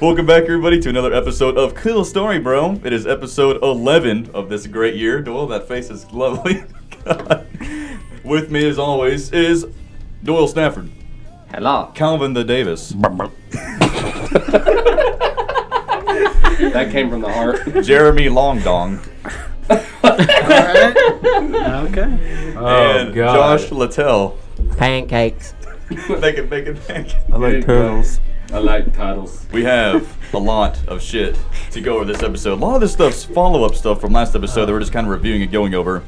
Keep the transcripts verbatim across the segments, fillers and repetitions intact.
Welcome back, everybody, to another episode of Cool Story Bro. It is episode eleven of this great year. Doyle, that face is lovely. God. With me, as always, is Doyle Stafford. Hello. Calvin the Davis. That came from the heart. Jeremy Longdong. All right. Okay. Oh, and God. Josh Littell. Pancakes. Bacon, bacon, bacon. I like turtles. I like titles. We have a lot of shit to go over this episode. A lot of this stuff's follow-up stuff from last episode that we're just kind of reviewing and going over.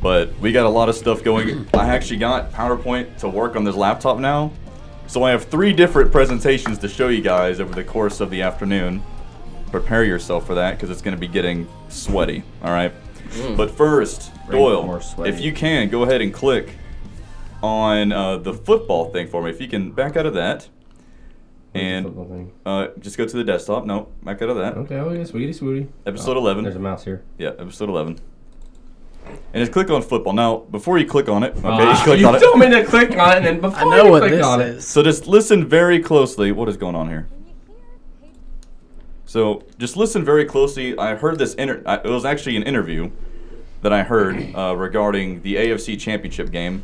But we got a lot of stuff going. I actually got PowerPoint to work on this laptop now. So I have three different presentations to show you guys over the course of the afternoon. Prepare yourself for that, because it's going to be getting sweaty, all right? Mm. But first, Doyle, if you can, go ahead and click on uh, the football thing for me. If you can back out of that. And uh, just go to the desktop. No, back out of that. Okay, oh yeah, sweetie, sweetie. Episode oh, eleven. There's a mouse here. Yeah, episode eleven. And just click on football. Now, before you click on it, okay, uh, you click on it. You told me to click on it, and before I know you what click this on is. It. So just listen very closely. What is going on here? So just listen very closely. I heard this, inter I, it was actually an interview that I heard uh, regarding the A F C championship game.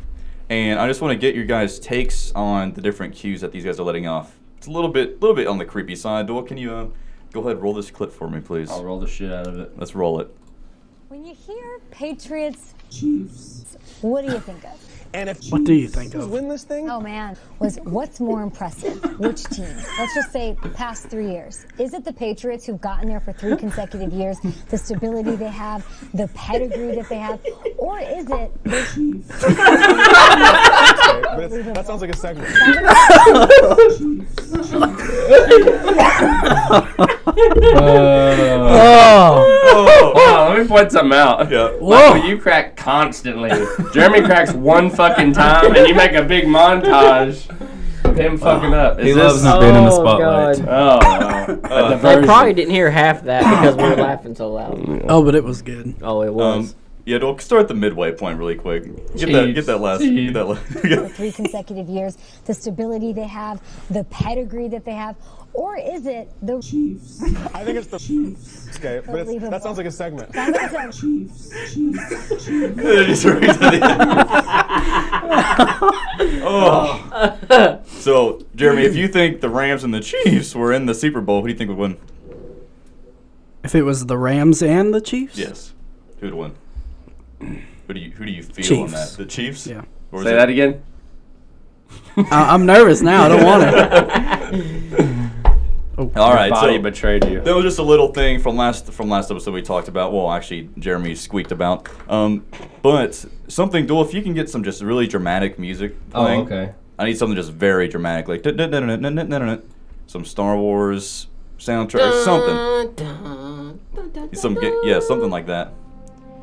And I just want to get your guys' takes on the different cues that these guys are letting off. It's a little bit, little bit on the creepy side. Doyle, can you uh, go ahead and roll this clip for me, please? I'll roll the shit out of it. Let's roll it. When you hear Patriots, Chiefs, what do you think of? And if what do you think of? Win this thing? Oh man, was what's more impressive? Which team? Let's just say the past three years. Is it the Patriots who've gotten there for three consecutive years? The stability they have, the pedigree that they have, or is it the Chiefs? That sounds like a segment. uh, oh, wow, let me point something out. Yeah. Michael, you crack constantly. Jeremy cracks one fucking time, and you make a big montage of him fucking oh, up. Is he this, loves not oh being in the spotlight. God. Oh, uh, I probably didn't hear half that because we were laughing so loud. Oh, but it was good. Oh, it was. Um, yeah, we'll start the midway point really quick. Get Jeez. that, get that last. Get that last. For three consecutive years, the stability they have, the pedigree that they have, or is it the Chiefs? I think it's the Chiefs. Okay, but it's, that sounds like a segment. Chiefs, Chiefs, Chiefs. Oh. So, Jeremy, if you think the Rams and the Chiefs were in the Super Bowl, who do you think would win? If it was the Rams and the Chiefs? Yes. Who would win? Who do you who do you feel Chiefs. on that? The Chiefs? Yeah. Or Say that it? again. I, I'm nervous now. I don't want to. Oh, all right, body so betrayed you. That was just a little thing from last from last episode we talked about. Well, actually, Jeremy squeaked about. Um, but something, Doyle, if you can get some just really dramatic music playing. Oh, okay. I need something just very dramatic, like some Star Wars soundtrack or something. Some yeah, something like that.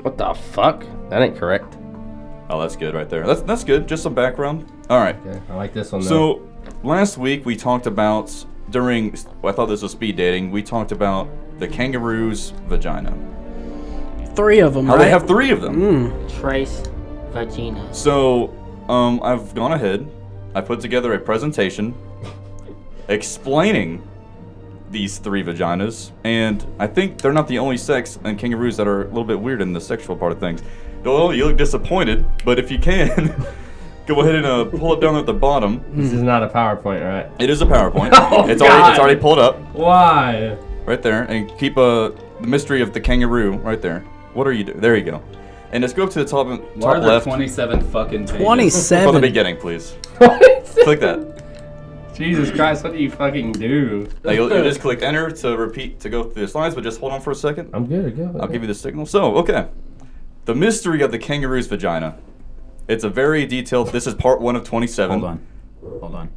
What the fuck? That ain't correct. Oh, that's good right there. That's that's good. Just some background. All right. Okay, I like this one. So though. last week we talked about during. I thought this was speed dating. We talked about the kangaroo's vagina. Three of them. How right? They have three of them. Mm. Trace vagina. So, um, I've gone ahead. I put together a presentation explaining these three vaginas, and I think they're not the only sex and kangaroos that are a little bit weird in the sexual part of things. Well, you look disappointed, but if you can, go ahead and uh, pull it down at the bottom. This is not a PowerPoint, right? It is a PowerPoint. oh, it's, already, it's already pulled up. Why? Right there, and keep uh, the mystery of the kangaroo right there. What are you doing? There you go. And let's go up to the top, top Why are there left. twenty-seven fucking pages? twenty-seven? From the beginning, please. Click that. Jesus Christ, what do you fucking do? Now, you'll, you'll just click enter to repeat, to go through the slides, but just hold on for a second. I'm good, go. I'll okay. give you the signal. So, okay. The mystery of the kangaroo's vagina. It's a very detailed, this is part one of twenty-seven. Hold on, hold on.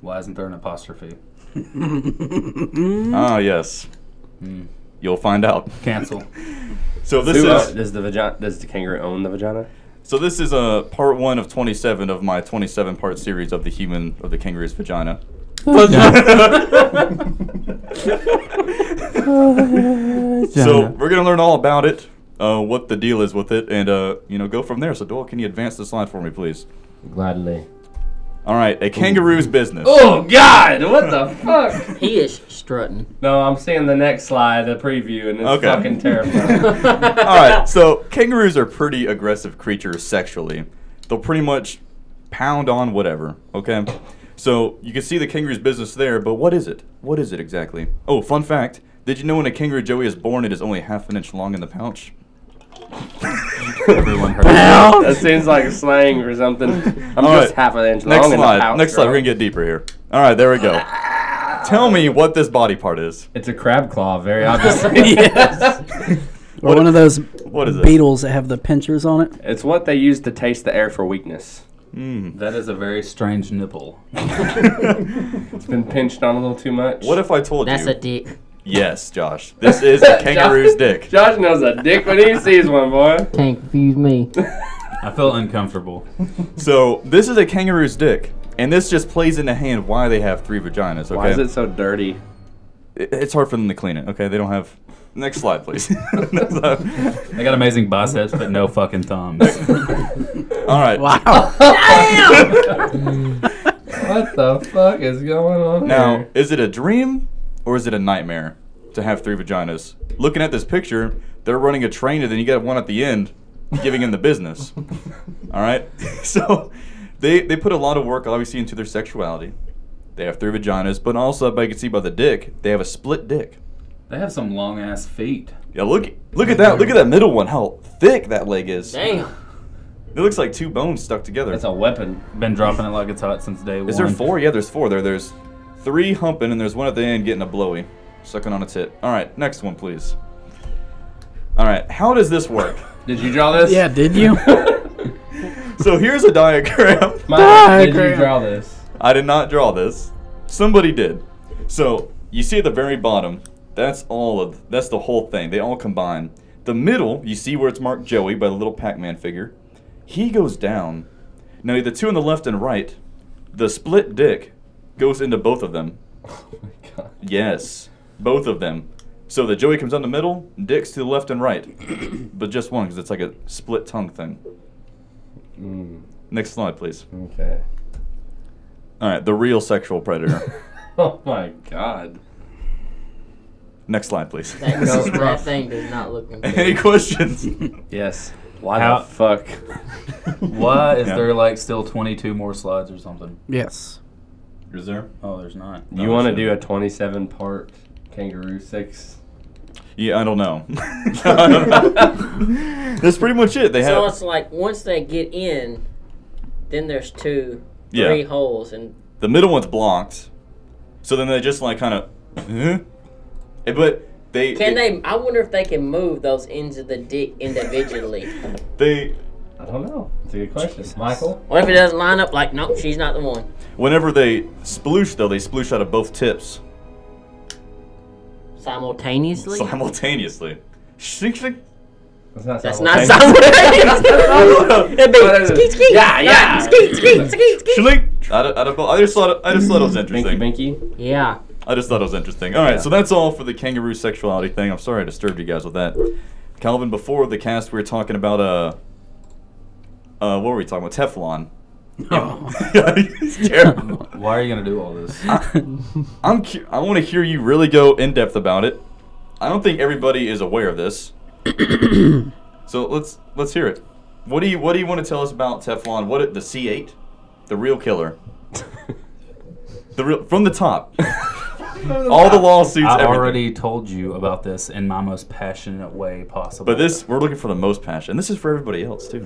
Why isn't there an apostrophe? Ah, yes. Mm. You'll find out. Cancel. So this Who, is- uh, does, the vagina, does the kangaroo own the vagina? So this is a uh, part one of twenty-seven of my twenty-seven part series of the human of the kangaroo's vagina. So we're gonna learn all about it, uh, what the deal is with it, and uh, you know, go from there. So Doyle, can you advance the slide for me, please? Gladly. All right, a kangaroo's Ooh. business. Oh, God, what the fuck? He is strutting. No, I'm seeing the next slide, the preview, and it's okay. fucking terrifying. All right, so kangaroos are pretty aggressive creatures sexually. They'll pretty much pound on whatever, okay? So you can see the kangaroo's business there, but what is it? What is it exactly? Oh, fun fact. Did you know when a kangaroo joey is born, it is only half an inch long in the pouch? Everyone heard that. That seems like slang or something. I'm All just right. half an inch long Next in slide. the pouch. Next bro. slide. We're going to get deeper here. All right, there we go. Tell me what this body part is. It's a crab claw, very obviously. Yes. Or what one it, of those what is beetles it? that have the pinchers on it. It's what they use to taste the air for weakness. Mm. That is a very strange nipple. It's been pinched on a little too much. What if I told That's you? That's a dick. Yes, Josh. This is a kangaroo's Josh, dick. Josh knows a dick when he sees one, boy. Can't confuse me. I feel uncomfortable. So this is a kangaroo's dick, and this just plays into hand why they have three vaginas. Okay? Why is it so dirty? It, it's hard for them to clean it. Okay, they don't have. Next slide, please. Next slide. They got amazing biceps, but no fucking thumbs. All right. Wow. Damn. What the fuck is going on now, here? Now, is it a dream or is it a nightmare to have three vaginas? Looking at this picture, they're running a train, and then you got one at the end, giving in the business. All right. So, they they put a lot of work, obviously, into their sexuality. They have three vaginas, but also, I can see by the dick, they have a split dick. They have some long ass feet. Yeah, look look at that. Look at that middle one. How thick that leg is. Damn. It looks like two bones stuck together. That's a weapon. Been dropping it like it's hot since day one. Is there four? Yeah, there's four there. There's three humping, and there's one at the end getting a blowy. Sucking on a tit. All right, next one, please. All right, how does this work? Did you draw this? Yeah, did you? So here's a diagram. My diagram. Did you draw this? I did not draw this. Somebody did. So you see at the very bottom, That's all of, that's the whole thing. They all combine. The middle, you see where it's marked Joey by the little Pac-Man figure. He goes down. Now the two on the left and right, the split dick goes into both of them. Oh my God. Yes, both of them. So the Joey comes down the middle, dick's to the left and right. But just one, because it's like a split tongue thing. Mm. Next slide, please. Okay. All right, the real sexual predator. Oh my God. Next slide, please. That, goes, that thing does not look good. Any questions? Yes. Why How, the fuck? Why is yeah. there like still twenty-two more slides or something? Yes. Is there? Oh, there's not. No, you want to do a twenty-seven part kangaroo six? Yeah, I don't know. I don't know. That's pretty much it. They so have, it's like once they get in, then there's two, yeah. three holes. And the middle one's blocked. So then they just like kind of... Uh-huh. But they can they, they. I wonder if they can move those ends of the dick individually. They. I don't know. It's a good question, Jesus. Michael. What if it doesn't line up? Like, nope, she's not the one. Whenever they sploosh, though, they sploosh out of both tips. Simultaneously. Simultaneously. Shink, shink. That's not That's simultaneous. Not simultaneous. It'd be skeet, skeet. Yeah, yeah. Skeet, skeet, skeet, skeet. Shlink. I don't, I don't. I just thought. I just thought it was interesting. Binky, binky. Yeah. I just thought it was interesting. All right, yeah. So that's all for the kangaroo sexuality thing. I'm sorry I disturbed you guys with that. Calvin, before the cast, we were talking about, uh, uh what were we talking about? Teflon. Oh. It's terrible. Why are you going to do all this? I, I'm cu I want to hear you really go in-depth about it. I don't think everybody is aware of this. So let's let's hear it. What do you What do you want to tell us about Teflon? What it, the C eight? The real killer. the real From the top. All the lawsuits. I already everything. told you about this in my most passionate way possible. But this, we're looking for the most passion. And this is for everybody else, too.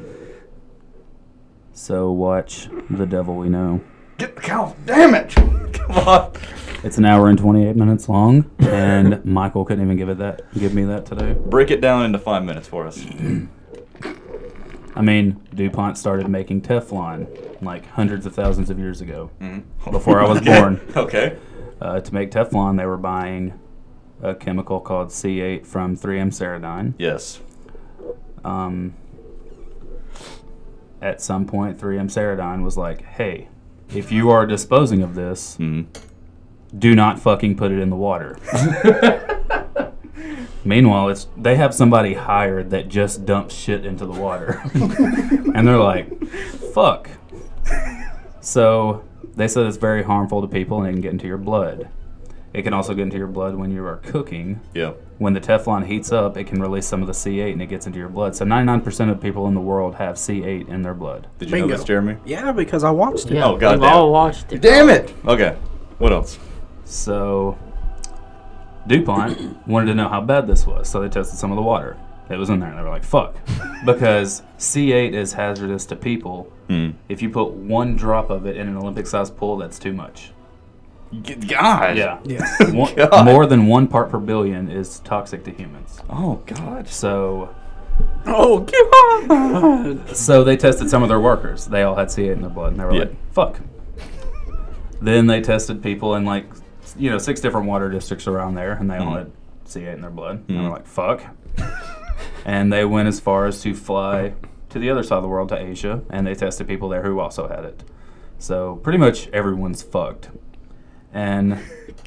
So watch The Devil We Know. Get the cow. Damn it. Come on. It's an hour and twenty-eight minutes long, and Michael couldn't even give it that. Give me that today. Break it down into five minutes for us. I mean, DuPont started making Teflon like hundreds of thousands of years ago, mm-hmm. before I was okay. born. Okay. Uh, to make Teflon, they were buying a chemical called C eight from three M Saradine. Yes. Um, at some point, three M Saradine was like, hey, if you are disposing of this, mm. do not fucking put it in the water. Meanwhile, it's they have somebody hired that just dumps shit into the water. And they're like, fuck. So They said it's very harmful to people and it can get into your blood. It can also get into your blood when you are cooking. Yeah. When the Teflon heats up, it can release some of the C eight and it gets into your blood. So ninety-nine percent of people in the world have C eight in their blood. Did you Bingo. know this, Jeremy? Yeah, because I watched it. Yeah, oh, God, we've damn. all watched it. Damn it! Okay, what else? So DuPont wanted to know how bad this was, so they tested some of the water. It was in there, and they were like, fuck. Because C eight is hazardous to people. Mm. If you put one drop of it in an Olympic-sized pool, that's too much. God. Yeah. yeah. One, God. More than one part per billion is toxic to humans. Oh, God. So... Oh, God. So they tested some of their workers. They all had C eight in their blood, and they were yeah. like, fuck. Then they tested people in, like, you know, six different water districts around there, and they mm. all had C eight in their blood. Mm. And they were like, fuck. And they went as far as to fly to the other side of the world, to Asia, and they tested people there who also had it. So pretty much everyone's fucked. And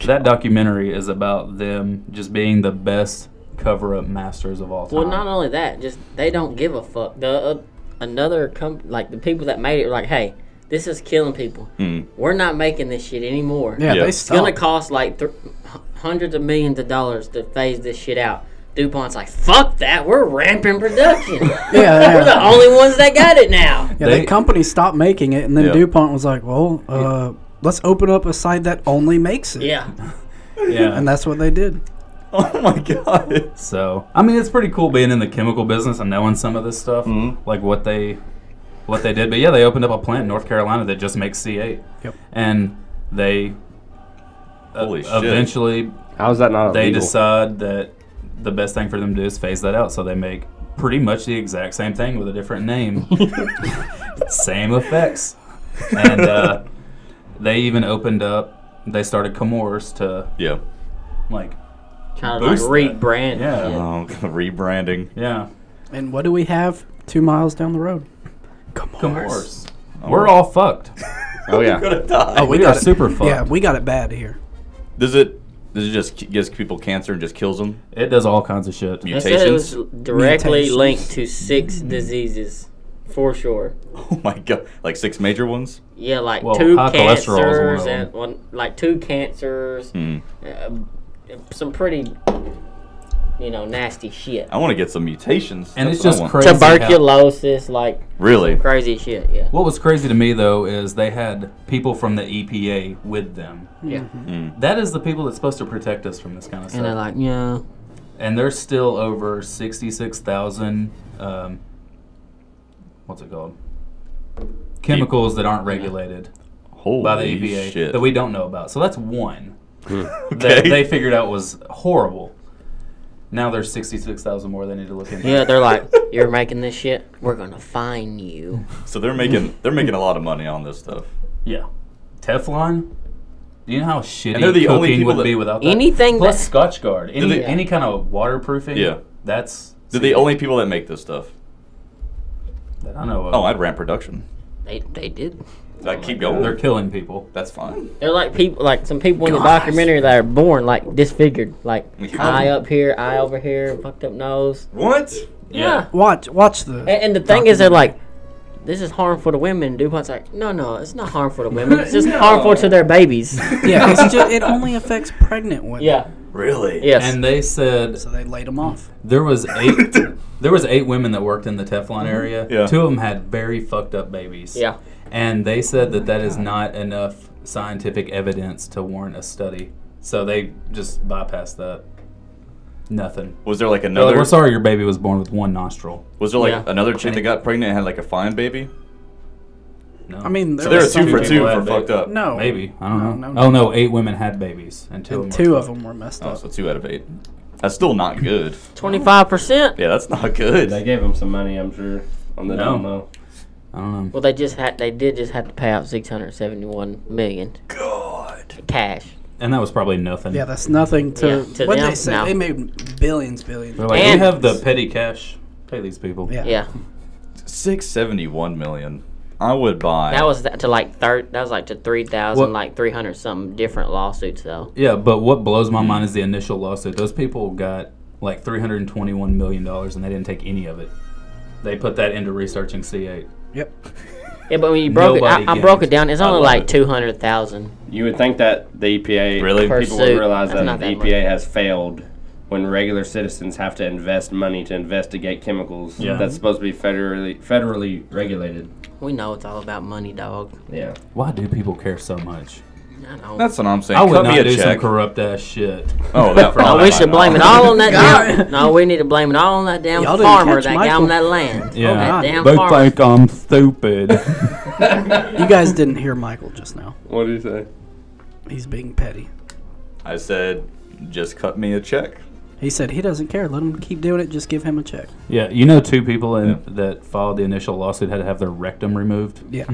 that documentary is about them just being the best cover-up masters of all time. Well, not only that, just they don't give a fuck. The uh, another comp- like the people that made it were like, hey, this is killing people. Mm. We're not making this shit anymore. Yeah, yep. they stopped. It's gonna cost like th- hundreds of millions of dollars to phase this shit out. DuPont's like, fuck that, we're ramping production. yeah, yeah, We're the only ones that got it now. Yeah, they, the company stopped making it, and then yeah. DuPont was like, well, uh, yeah. let's open up a site that only makes it. Yeah. yeah. And that's what they did. Oh, my God. So, I mean, it's pretty cool being in the chemical business and knowing some of this stuff, mm-hmm. like what they what they did. But, yeah, they opened up a plant in North Carolina that just makes C eight. Yep. And they Holy uh, shit. eventually How is that not they illegal? decide that the best thing for them to do is phase that out, so they make pretty much the exact same thing with a different name. Same effects. And uh, they even opened up, they started Comorse to, yeah. like, kind of like rebrand. Yeah. Oh, rebranding. Yeah. And what do we have two miles down the road? Comorse. Comorse. Oh. We're all fucked. Oh, yeah. Oh, we, we are it. super fucked. Yeah, we got it bad here. Does it... Does it just gives people cancer and just kills them? It does all kinds of shit. Mutations? It was directly Mutations. linked to six diseases, for sure. Oh, my God. Like six major ones? Yeah, like well, two cancers. and one, Like two cancers. Mm. Uh, some pretty, you know, nasty shit. I want to get some mutations. And That's it's just crazy. Tuberculosis, how, like really? crazy shit, yeah. What was crazy to me, though, is they had people from the E P A with them. Yeah. Mm-hmm. Mm. That is the people that's supposed to protect us from this kind of stuff. And they're like, yeah. And there's still over sixty-six thousand, um, what's it called? Chemicals e- that aren't regulated Holy by the E P A shit. that we don't know about. So that's one okay. that they figured out was horrible. Now there's sixty-six thousand more they need to look into. Yeah, they're like, you're making this shit? We're going to fine you. So they're making they're making a lot of money on this stuff. Yeah. Teflon? Do you know how shitty and they're the cooking only people would that be without that? Anything Plus that, Scotch Guard. Any, they, any kind of waterproofing. Yeah. That's... They're the only people that make this stuff. That I know of. Oh, I'd ramp production. They they did. I keep going. They're killing people. That's fine. They're like people, like some people Gosh. in the documentary that are born like disfigured, like eye up here, eye over here, fucked up nose. What? Yeah. Watch, watch the. And, and the thing is, they're like, this is harmful to women. DuPont's like, no, no, it's not harmful to women. It's just no. harmful to their babies. Yeah, it's just, it only affects pregnant women. Yeah. Really? Yes. And they said so they laid them off. There was eight. There was eight women that worked in the Teflon area. Yeah. Two of them had very fucked up babies. Yeah. And they said that that is not enough scientific evidence to warrant a study. So they just bypassed that. Nothing. Was there like another... Like, we're sorry your baby was born with one nostril. Was there like yeah. another chick that got pregnant and had like a fine baby? No. I mean... There so was there are two for two for baby. fucked up. No. Maybe. I don't know. No, no, oh, no. Eight women had babies. And two, and of, them two of them were messed up. Oh, so two out of eight. That's still not good. twenty-five percent? Yeah, that's not good. They gave them some money, I'm sure. On the no. Domo. I don't know. Well, they just had they did just have to pay out six hundred seventy-one million dollars. God. Cash. And that was probably nothing. Yeah, that's nothing to, yeah, to what them, they say. No. They made billions, billions. They're like, and we have the petty cash. Pay these people. Yeah. yeah. six hundred seventy-one million dollars. I would buy. That was to like thir- That was like to three thousand, like three hundred something different lawsuits though. Yeah, but what blows my mind is the initial lawsuit. Those people got like three hundred twenty-one million dollars and they didn't take any of it. They put that into researching C eight. Yep. Yeah, but when you broke it, I, I broke it down. It's only like it. two hundred thousand. You would think that the E P A really people would realize that, that the E P A money. has failed when regular citizens have to invest money to investigate chemicals yeah. that's supposed to be federally federally regulated. We know it's all about money, dog. Yeah. Why do people care so much? I don't. That's what I'm saying. I would Cut not me do check. some corrupt ass shit. Oh, that no, we should blame it all on that. Damn, no, we need to blame it all on that damn farmer that Michael. got on that land. Yeah, oh, that damn they farmer. think I'm stupid. You guys didn't hear Michael just now. What did he say? He's being petty. I said, just cut me a check. He said he doesn't care. Let him keep doing it. Just give him a check. Yeah, you know, two people in, yeah. that filed the initial lawsuit had to have their rectum removed. Yeah.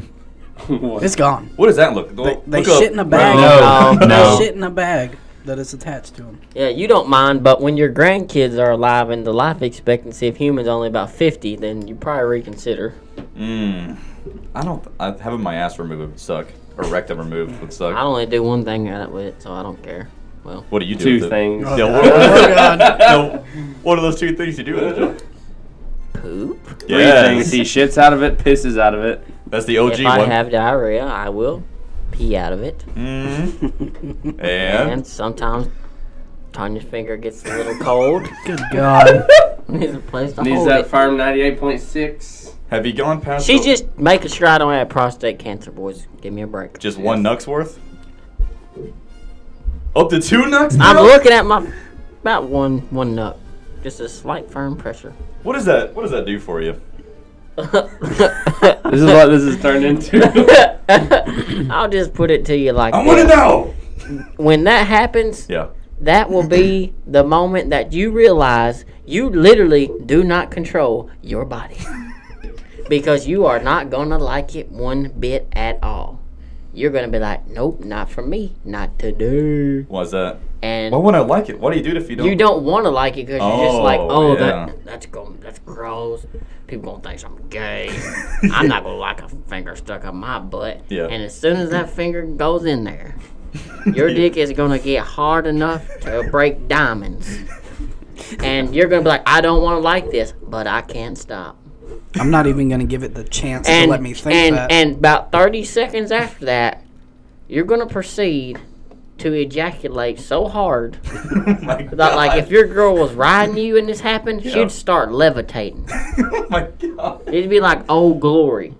What? It's gone. What does that look? They, they look shit up. in a bag. No, no. no. They shit in a bag that is attached to them. Yeah, you don't mind, but when your grandkids are alive and the life expectancy of humans only about fifty, then you probably reconsider. Mm. I don't. I, having my ass removed would suck. Or rectum removed would suck. I only do one thing out with it, so I don't care. Well, what do you do? Two things. Oh, yeah, what, what are those two things you do with it? Poop. Yeah. Three things. He shits out of it, pisses out of it. That's the O G one. If I one. have diarrhea, I will pee out of it. Mm. and? and sometimes Tanya's finger gets a little cold. Good God. Needs a place to Needs hold that it. Farm ninety-eight point six. Have you gone past She's just making sure I don't have prostate cancer, boys. Give me a break. Just yes. one nuck's worth? Up to two nucks? I'm bro? looking at my about one one nuck. Just a slight firm pressure. What is that? What does that do for you? This is what this is turned into. I'll just put it to you like I want to know. When that happens, yeah. that will be the moment that you realize you literally do not control your body. Because you are not going to like it one bit at all. You're going to be like, nope, not for me, not today. Why's that? And why would I like it? What do you do if you don't? You don't want to like it because oh, you're just like, oh, yeah. that that's going, that's gross. People gonna think I'm gay. I'm not gonna like a finger stuck up my butt. Yeah. And as soon as that finger goes in there, your yeah. dick is gonna get hard enough to break diamonds, and you're gonna be like, I don't want to like this, but I can't stop. I'm not even gonna give it the chance and, to let me think and, that. And about thirty seconds after that, you're gonna proceed to ejaculate so hard that, like, if your girl was riding you and this happened, yeah. she'd start levitating. Oh my God! It'd be like old glory.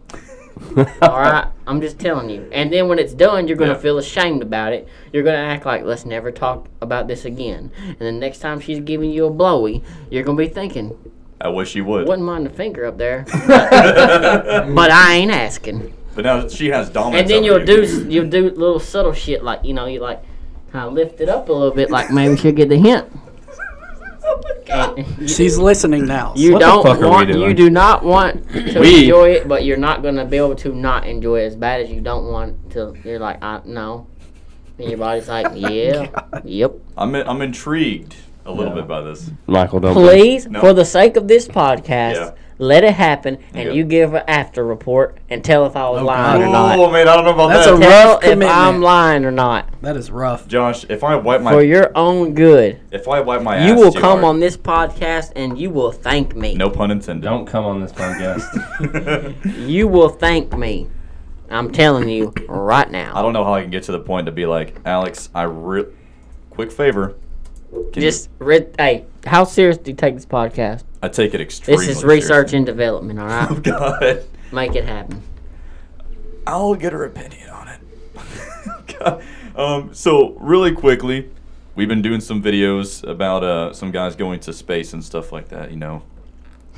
All right, I'm just telling you. And then when it's done, you're gonna yeah. feel ashamed about it. You're gonna act like, let's never talk about this again. And the next time she's giving you a blowy, you're gonna be thinking, I wish you would. Wouldn't mind a finger up there, but, but I ain't asking. But now she has dominance. And then you'll you. do you'll do little subtle shit like you know you like. I lift it up a little bit, like maybe she'll get the hint. Oh my God. She's listening now. You what don't want, you do not want to we. enjoy it, but you're not gonna be able to not enjoy it as bad as you don't want to. You're like, I no, and your body's like, yeah, oh yep. I'm in, I'm intrigued a little no. bit by this, Michael. Don't please, no. for the sake of this podcast. Yeah. Let it happen, and yeah. you give an after report and tell if I was oh, lying God. or not. Oh, man, I don't know about That's that. That's a rough tell commitment. If I'm lying or not. That is rough. Josh, if I wipe my... For your own good. If I wipe my you ass You will come hard. on this podcast, and you will thank me. No pun intended. Don't come on this podcast. You will thank me. I'm telling you right now. I don't know how I can get to the point to be like, Alex, I re- quick favor. Can Just, re- hey, how serious do you take this podcast? I take it extremely seriously. This is research and development, all right? Oh, God. Make it happen. I'll get her opinion on it. God. Um, so, really quickly, we've been doing some videos about uh, some guys going to space and stuff like that, you know,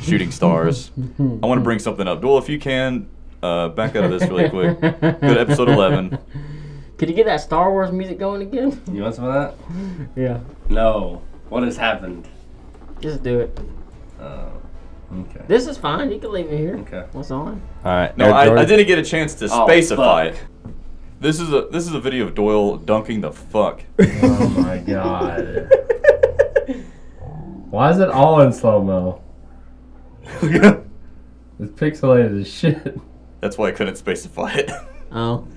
shooting stars. I want to bring something up. Doyle, if you can, uh, back out of this really quick. Go to episode eleven. Could you get that Star Wars music going again? You want some of that? Yeah. No. What has happened? Just do it. Uh, okay. This is fine. You can leave it here. Okay. What's on? All right. No, I, I didn't get a chance to oh, spacify fuck. it. This is a this is a video of Doyle dunking the fuck. Oh my God. Why is it all in slow mo? It's pixelated as shit. That's why I couldn't spacify it. Oh.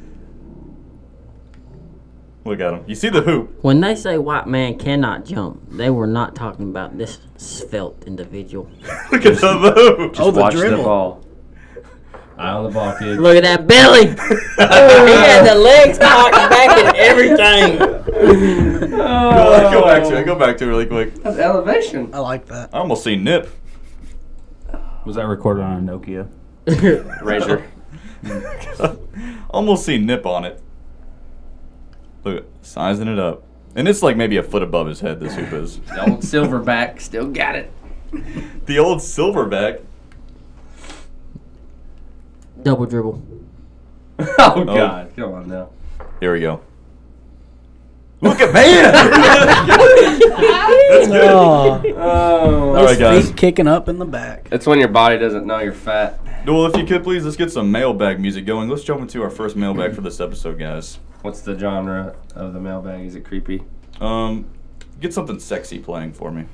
Look at him. You see the hoop. When they say white man cannot jump, they were not talking about this svelte individual. Look at the hoop. Just oh, the watch dribble. The ball. Eye on the ball, kid. Look at that belly. He had the legs cocked back and everything. Oh. Go back to it. Go back to it really quick. That's elevation. I like that. I almost see nip. Was that recorded on a Nokia? Razor. Almost see nip on it. Look, sizing it up. And it's like maybe a foot above his head, this hoop is. The old silverback still got it. The old silverback. Double dribble. oh, oh, God. Come on now. Here we go. Look at man! That's good. Oh, oh. All right, guys. Feet kicking up in the back. That's when your body doesn't know you're fat. Well, if you could, please, let's get some mailbag music going. Let's jump into our first mailbag for this episode, guys. What's the genre of the mailbag? Is it creepy? Um, get something sexy playing for me.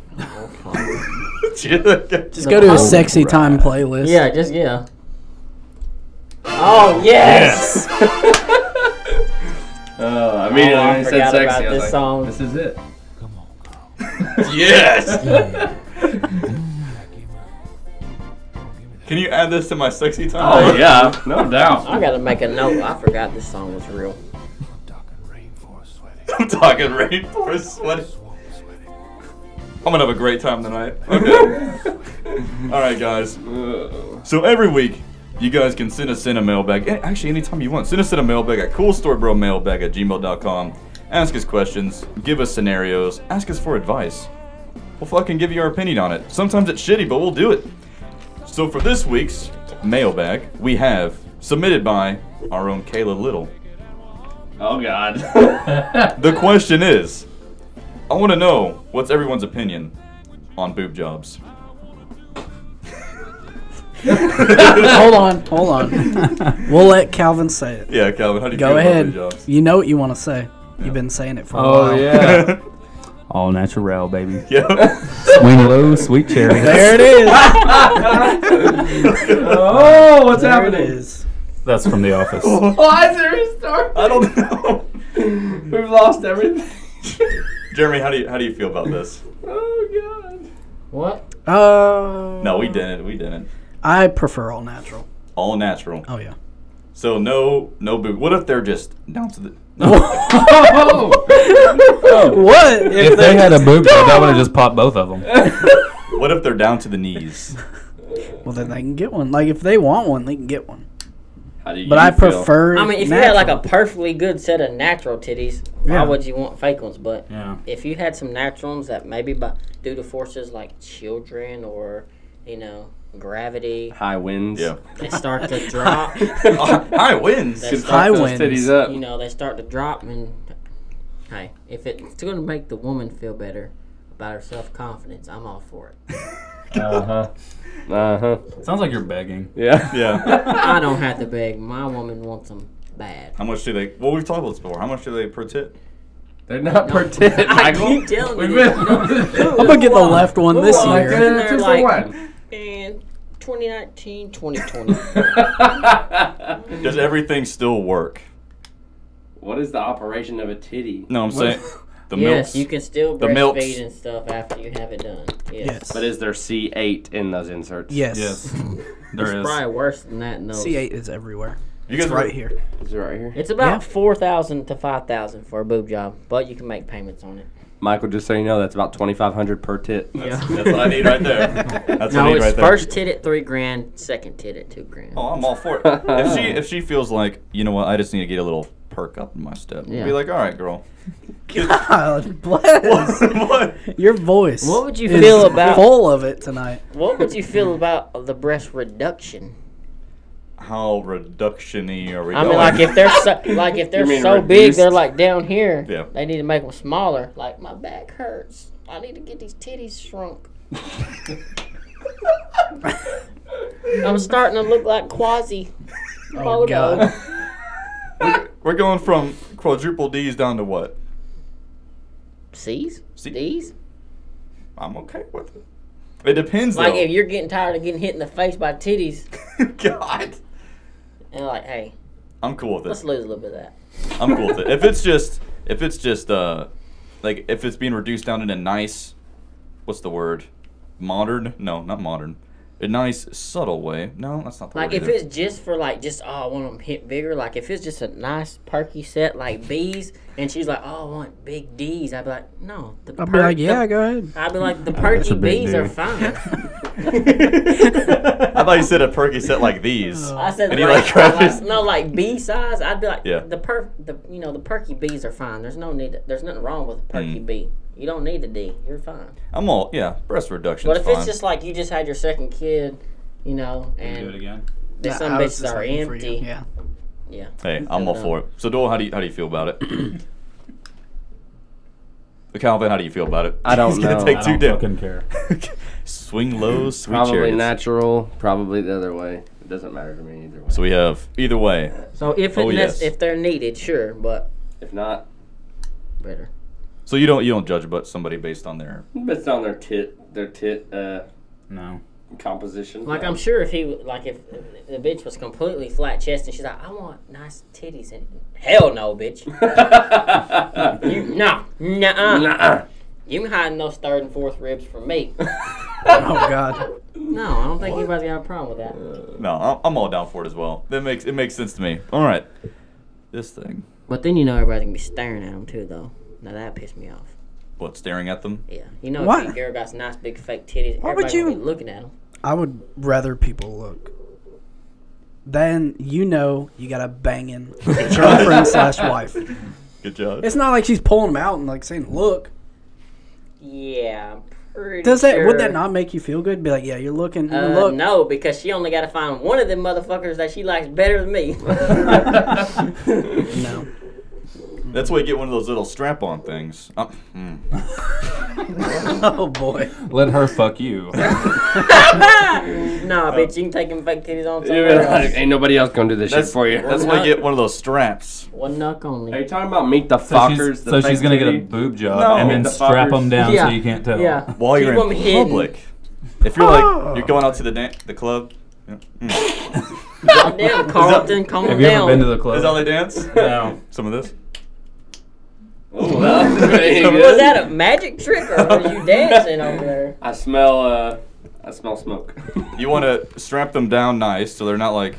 Just go to a sexy time playlist. Yeah, just, yeah. Oh, yes! Yes. Oh, I immediately oh, I said sexy. About I was this, like, song. This is it. Come on, girl. Yes! Can you add this to my sexy time? Oh, yeah, no doubt. I gotta make a note. I forgot this song was real. I'm talking rainforest sweating. I'm talking rainforest sweating. I'm gonna have a great time tonight. Okay. Alright, guys. So every week, you guys can send us in a mailbag. Actually, anytime you want. Send us in a mailbag at cool story bro mailbag at gmail dot com. Ask us questions. Give us scenarios. Ask us for advice. We'll fucking give you our opinion on it. Sometimes it's shitty, but we'll do it. So for this week's mailbag, we have submitted by our own Kayla Little. Oh, God. The question is, I want to know what's everyone's opinion on boob jobs. hold on, hold on. We'll let Calvin say it. Yeah, Calvin, how do you go ahead? Jobs? You know what you want to say. Yeah. You've been saying it for oh, a while. Oh yeah, all natural, baby. Yep. Swing low, sweet cherry. There it is. Oh, what's there happening? It is. That's from The Office. Why is there a story? I don't know. We've lost everything. Jeremy, how do you how do you feel about this? Oh God. What? Oh. Uh, no, we didn't. We didn't. I prefer all natural. All natural. Oh yeah. So no, no boob. What if they're just down to the? No. Oh. Oh. What if, if they had a boob job? I would have just popped both of them. What if they're down to the knees? Well, then they can get one. Like if they want one, they can get one. How do you? But I feel? prefer. I mean, if natural. you had like a perfectly good set of natural titties, why yeah. would you want fake ones? But yeah. if you had some natural ones that maybe by due to forces like children or you know. Gravity, high winds. Yeah, they start to drop. High winds. High winds. Titties up. You know, they start to drop, and hey, if it's going to make the woman feel better about her self confidence, I'm all for it. Uh huh. Uh huh. Sounds like you're begging. Yeah. Yeah. I don't have to beg. My woman wants them bad. How much do they? Well, we've talked about this before. How much do they per tit? They're not no, per tit. I Michael. keep telling you. Been, you know, I'm gonna get the left one this oh, year. They're like, like, and twenty nineteen, twenty twenty. Does everything still work? What is the operation of a titty? No, I'm saying the milk. Yes, you can still breastfeed and stuff after you have it done. Yes. yes. But is there C eight in those inserts? Yes. Yes. There it's is. It's probably worse than that in those. C eight is everywhere. You guys it's right here. Is it right here? It's about yeah. four thousand to five thousand for a boob job, but you can make payments on it. Michael, just so you know, that's about twenty-five hundred dollars per tit. That's, yeah. that's what I need right there. That's no, what I need right there. First tit at three grand, second tit at two grand. Oh, I'm all for it. If she if she feels like, you know what, I just need to get a little perk up in my step, yeah. be like, all right, girl. God bless. What, what? Your voice. What would you feel about full of it tonight? What would you feel about the breast reduction? How reduction-y are we I going? mean, like if they're so, like if they're so reduced? big, they're like down here. Yeah. They need to make them smaller. Like my back hurts. I need to get these titties shrunk. I'm starting to look like Quasi. Oh God. we're, we're going from quadruple D's down to what? C's? C D's? I'm okay with it. It depends. Like though. If you're getting tired of getting hit in the face by titties. God. And like, hey, I'm cool with it. Let's lose a little bit of that. I'm cool with it. If it's just, if it's just, uh, like, if it's being reduced down into nice, what's the word? Modern? No, not modern. a nice, subtle way. No, that's not the like word. Like, if either. It's just for, like, just, oh, I want them hit bigger. Like, if it's just a nice, perky set, like B's, and she's like, oh, I want big D's, I'd be like, no. The I'd per- be like, yeah, the- go ahead. I'd be like, the perky B's are fine. I thought you said a perky set like these. I said, and like, like, like, no, like B size. I'd be like, yeah. the per, the you know, the perky B's are fine. There's no need. To, there's nothing wrong with a perky mm. B. You don't need a D. You're fine. I'm all, yeah, breast reduction. But if fine. It's just like you just had your second kid, you know, and you do it again. Yeah, some bitches are empty. Yeah. Yeah. Hey, I'm all for it. So, Doyle, how do you how do you feel about it? Calvin, how do you feel about it? I don't He's gonna know. Take I two don't fucking care. Swing low, sweet probably chariots. Natural, probably the other way. It doesn't matter to me either way. So we have either way. So if it oh, yes. if they're needed, sure, but if not, better. So you don't you don't judge but somebody based on their based on their tit their tit uh no composition. Like no. I'm sure if he like if the bitch was completely flat chested and she's like, I want nice titties and hell no, bitch. you, no, nuh-uh. nuh-uh. You can hide those third and fourth ribs from me. Oh, God. No, I don't think what? anybody's got a problem with that. Uh, no, I'm all down for it as well. That makes It makes sense to me. All right. This thing. But then you know everybody's going to be staring at them, too, though. Now, that pissed me off. What, staring at them? Yeah. You know, what? If a girl got nice, big, fake titties, Why everybody's going to be looking at them. I would rather people look. Then you know you got a banging girlfriend slash wife. Good job. It's not like she's pulling them out and, like, saying, look. Yeah, I'm pretty Does that, sure. Would that not make you feel good? Be like, yeah, you're looking. Uh, look. No, because she only got to find one of them motherfuckers that she likes better than me. No. That's why you get one of those little strap-on things. Oh, mm. Oh boy. Let her fuck you. Nah, bitch, you can take them fake titties on somewhere else. Ain't nobody else gonna do this that's, shit for you. That's why you get one of those straps. One knock only. Are you talking about meet the fuckers? So she's, the so she's gonna titty? Get a boob job no. and then the strap fuckers. Them down yeah. so you can't tell. Yeah. While you're Keep in hidden. Public. If you're like, you're going out to the dan- the club. You know, mm. Calm down, Carlton, calm down. Have you ever been to the club? Is that how they dance? No. Some of this? Oh, that was, was that a magic trick, or were you dancing over there? I smell, uh, I smell smoke. You want to strap them down nice, so they're not like,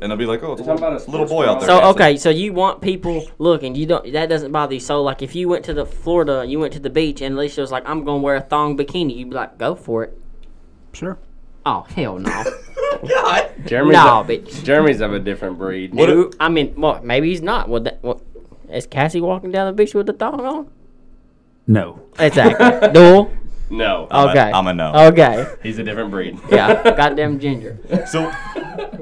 and they'll be like, oh, it's a little, about a little boy out there. So dancing. Okay, so you want people looking? You don't? That doesn't bother you. So like, if you went to the Florida, you went to the beach, and Alicia was like, I'm gonna wear a thong bikini. You'd be like, go for it. Sure. Oh hell no. God. Jeremy's no, a, bitch. Jeremy's of a different breed. What do, I mean, well, maybe he's not. Well, that. Well, is Cassie walking down the beach with the thong on? No. Exactly. Duel? No. Okay. I'm a, I'm a no. Okay. He's a different breed. Yeah. Goddamn ginger. So,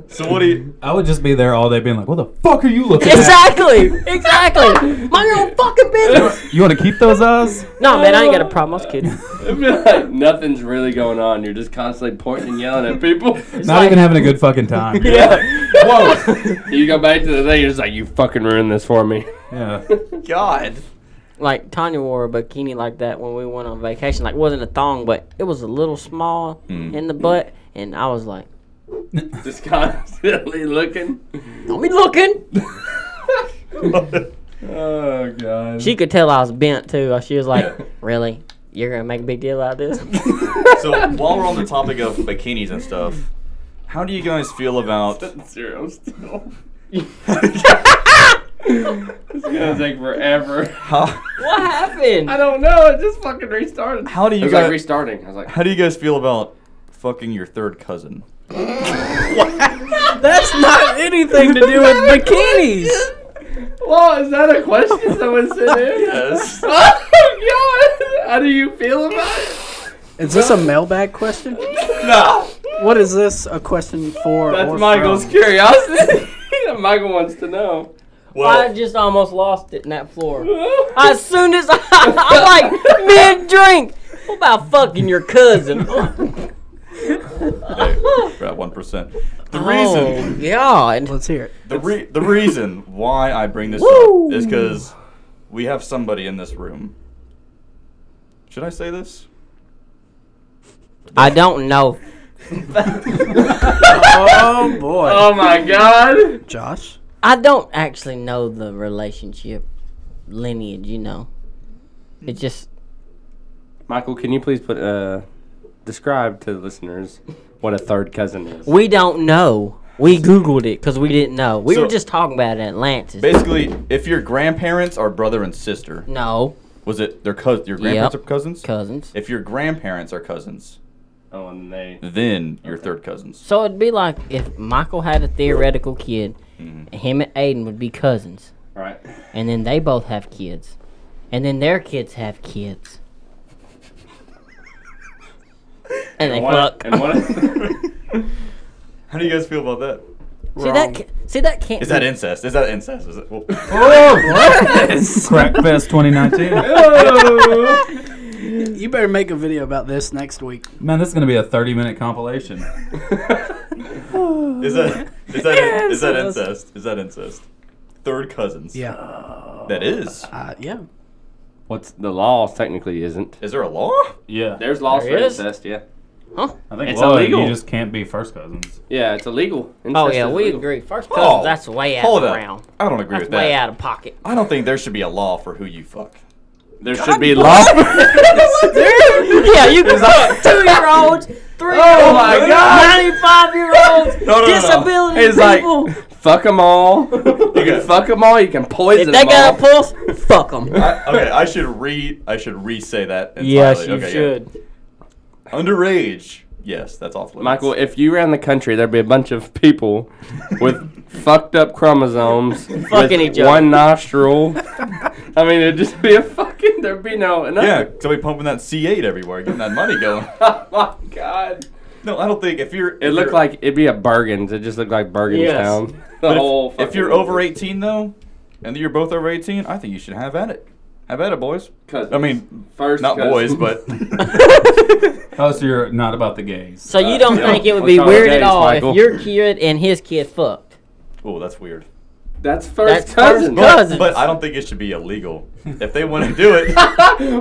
so what do you... I would just be there all day being like, what the fuck are you looking exactly, at? Exactly. Exactly. Mind your own fucking business. You want to keep those eyes? No, man. I ain't got a problem. I was kidding. It'd be like nothing's really going on. You're just constantly pointing and yelling at people. It's Not like, even having a good fucking time. Yeah. Whoa. You go back to the thing, you're just like, you fucking ruined this for me. Yeah. God. Like, Tanya wore a bikini like that when we went on vacation. Like, it wasn't a thong, but it was a little small mm. in the butt. And I was like... Just constantly looking. Don't be looking. Oh, God. She could tell I was bent, too. She was like, really? You're going to make a big deal out of this? So, while we're on the topic of bikinis and stuff, how do you guys feel about... Zero still. It's gonna take forever. How? What happened? I don't know. It just fucking restarted. How do you? It was guys, like restarting. I was like, how do you guys feel about fucking your third cousin? That's not anything to do with bikinis. Well, is that a question someone sent in? Yes. Oh God! How do you feel about it? Is this a mailbag question? No. What is this? A question for? That's or Michael's from? Curiosity. Michael wants to know. Well, I just almost lost it in that floor. As soon as I, I'm like mid-drink. What about fucking your cousin? Hey, we're at one percent. The oh, reason, yeah, let's hear it. The re- the reason why I bring this Woo. Up is because we have somebody in this room. Should I say this? I don't know. Oh boy! Oh my God, Josh. I don't actually know the relationship lineage, you know. It just... Michael, can you please put uh, describe to the listeners what a third cousin is. We don't know. We Googled it because we didn't know. We so, were just talking about it at Atlantis. Basically, if your grandparents are brother and sister. No. Was it their co- your grandparents yep. are cousins? Cousins. If your grandparents are cousins. Oh, and they. Then you're okay. third cousins. So it'd be like if Michael had a theoretical kid, mm-hmm. him and Aiden would be cousins. Right. And then they both have kids. And then their kids have kids. And, and they one, fuck. And one, how do you guys feel about that? See Wrong. that? Ca- see that can't. Is be- that incest? Is that incest? Is it? Well, oh, what? Crackfest twenty nineteen. Oh. You better make a video about this next week. Man, this is gonna be a thirty-minute compilation. Is that? Is that? Yeah, is that incest? Is that incest? Third cousins. Yeah. Uh, that is. Uh, yeah. What's the law? Technically, isn't. Is there a law? Yeah. There's laws there for is? incest. Yeah. Huh? I think it's well, illegal. You just can't be first cousins. Yeah, it's illegal. Incest oh yeah, we legal. agree. First cousins, oh, that's way out of round. I don't agree that's with that. Way out of pocket. I don't think there should be a law for who you fuck. There God should be a law. For yeah, you can fuck two-year-olds, three-year-olds, oh my God, ninety-five-year-olds, no, no, no, disability no. It's people. Like, fuck them all. You can fuck them all. You can poison them all. If they got a pulse, fuck them. I, okay, I should re. I should re-say that. Entirely. Yes, you okay, should. Yeah. Underage. Yes, that's off limits. Michael, if you ran the country, there'd be a bunch of people with fucked up chromosomes, fucking each other, one nostril. I mean, it'd just be a fucking. There'd be no. Another. Yeah, so we pumping that C eight everywhere, getting that money going. Oh my God. No, I don't think if you're. If it looked you're, like it'd be a Bergen's. It just looked like Bergen's yes. town. The but whole. If, if you're world. over eighteen though, and you're both over eighteen, I think you should have at it. Have at it, boys. Cousins. I mean, first not cousins. boys, but. Oh, so you're not about the gays. So you don't uh, think yeah. it would What's be weird gays, at all Michael? If your kid and his kid fucked? Oh, that's weird. That's first that's cousins. cousins. But, but I don't think it should be illegal. If they want to do it.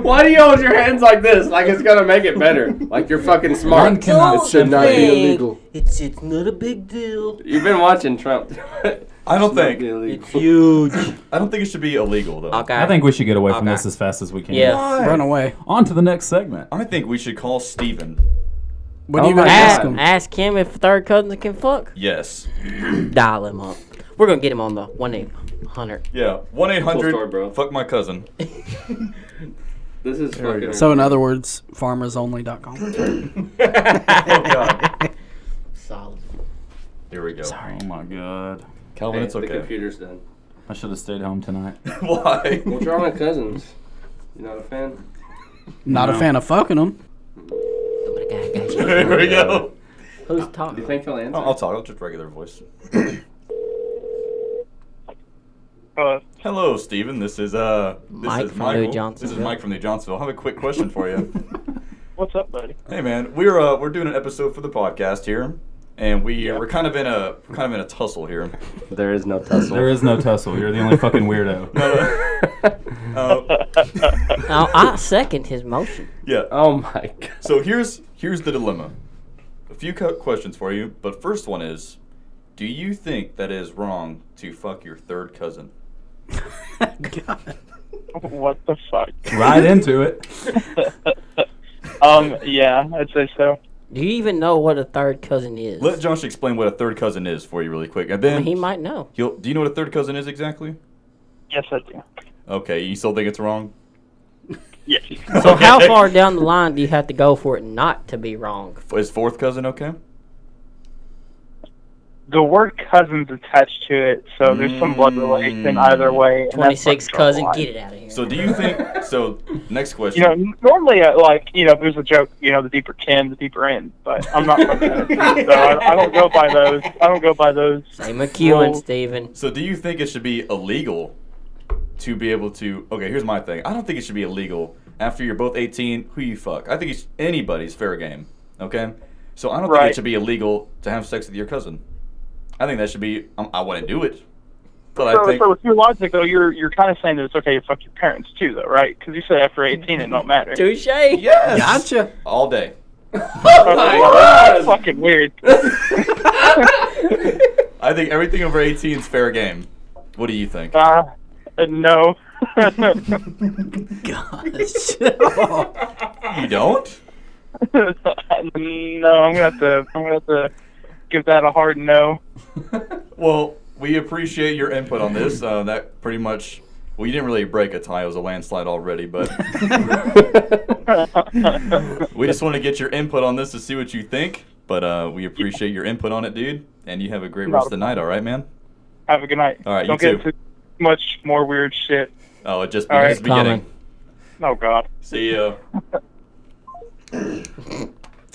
Why do you hold your hands like this? Like it's going to make it better. Like you're fucking smart. It should not be illegal. It's, it's not a big deal. You've been watching Trump. I don't think. It's huge. I don't think it should be illegal, though. Okay. I think we should get away from okay. this as fast as we can. Yeah. Why? Run away. On to the next segment. I think we should call Stephen. What do oh you want to ask him? Ask him if third cousin can fuck? Yes. Dial him up. We're going to get him on the one eight hundred. Yeah. one eight hundred fuck my cousin. This is fucking. So, in other words, farmers only dot com. Oh, God. Solid. Here we go. Sorry. Oh, my God. Calvin, hey, it's okay. The computer's done. I should have stayed home tonight. Why? What's wrong with cousins? You not a fan? Not no. a fan of fucking them. Here we go. Who's talking? Do you think he'll answer? I'll talk. I'll just regular voice. Hello. Hello, Stephen. This is uh, this Mike is from Michael. New Johnson. This is Mike from New Johnsonville. I have a quick question for you. What's up, buddy? Hey, man. We're uh, we're doing an episode for the podcast here. And we yep. we're kind of in a we're kind of in a tussle here. There is no tussle. There is no tussle. You're the only fucking weirdo. No, no. Uh, now, I second his motion. Yeah. Oh my God. So here's here's the dilemma. A few questions for you, but first one is, do you think that it is wrong to fuck your third cousin? God. What the fuck? Right into it. um. Yeah, I'd say so. Do you even know what a third cousin is? Let Josh explain what a third cousin is for you really quick. And then I mean, he might know. He'll, do you know what a third cousin is exactly? Yes, I do. Okay, you still think it's wrong? Yes. So okay. How far down the line do you have to go for it not to be wrong? Is fourth cousin okay? The word cousin's attached to it, so there's some blood relation either way. twenty-six cousin, get it out of here. So do you think, so next question. You know, normally, uh, like, you know, there's a joke, you know, the deeper kin, the deeper in, but I'm not from Tennessee, so I, I don't go by those. I don't go by those. Same McEwen, Stephen. So do you think it should be illegal to be able to, okay, here's my thing. I don't think it should be illegal after you're both eighteen, who you fuck. I think it's anybody's fair game, okay? So I don't right. think it should be illegal to have sex with your cousin. I think that should be. Um, I wouldn't do it, but so, I think. So with your logic, though, you're you're kind of saying that it's okay to fuck your parents too, though, right? Because you said after eighteen, it don't matter. Touche. Yes. Gotcha. All day. Oh my God. That's fucking weird. I think everything over eighteen is fair game. What do you think? Uh, no. Gosh. You don't? No, I'm gonna have to. I'm gonna have to give that a hard no. Well, we appreciate your input on this. Uh, that pretty much. Well, you didn't really break a tie. It was a landslide already, but we just want to get your input on this to see what you think. But uh, we appreciate your input on it, dude. And you have a great rest of the night. All right, man. Have a good night. All right, Don't you get too. Into much more weird shit. Oh, it just right. beginning. Oh God. See ya.